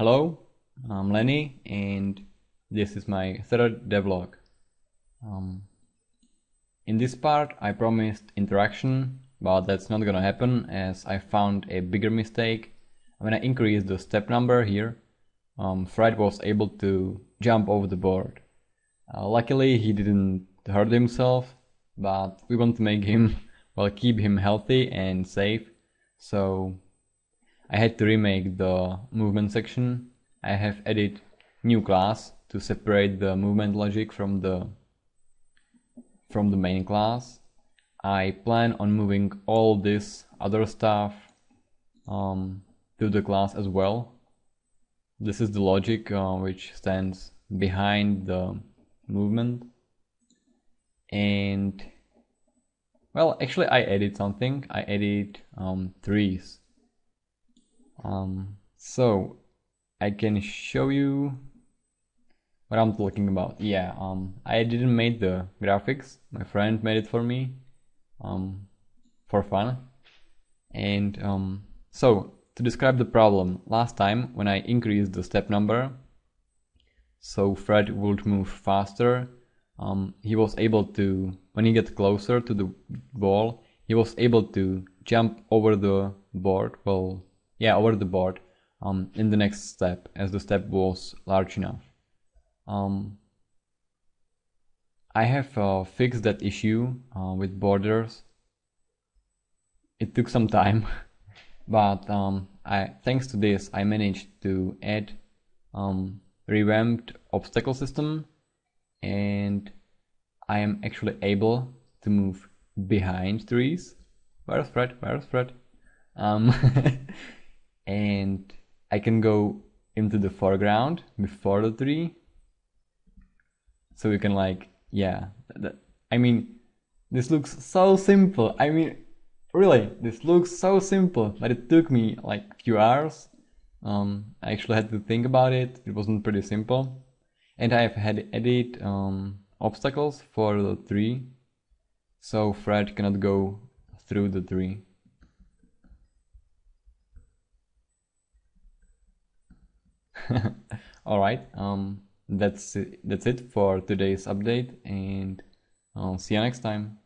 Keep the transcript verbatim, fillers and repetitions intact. Hello, I'm Lenny and this is my third devlog. Um, in this part I promised interaction, but that's not gonna happen as I found a bigger mistake. When I increased the step number here, um, Fred was able to jump over the board. Uh, luckily he didn't hurt himself, but we want to make him, well, keep him healthy and safe, so I had to remake the movement section. I have added new class to separate the movement logic from the from the main class. I plan on moving all this other stuff um, to the class as well. This is the logic uh, which stands behind the movement. And well, actually I added something. I added um, trees. Um, so I can show you what I'm talking about. Yeah, um, I didn't make the graphics. My friend made it for me, um, for fun. And um, so to describe the problem, last time when I increased the step number, so Fred would move faster. Um, he was able to, when he gets closer to the ball, he was able to jump over the board. Well. Yeah, over the board um, in the next step, as the step was large enough. Um, I have uh, fixed that issue uh, with borders. It took some time, but um, I, thanks to this, I managed to add um, revamped obstacle system, and I am actually able to move behind trees. Where's Fred? Where's Fred? Um, And I can go into the foreground before the tree, so we can like, yeah, that, I mean, this looks so simple. I mean, really, this looks so simple, but it took me like a few hours. Um, I actually had to think about it. It wasn't pretty simple. And I've had added um, obstacles for the tree, so Fred cannot go through the tree. Alright, um, that's, that's it for today's update, and I'll see you next time.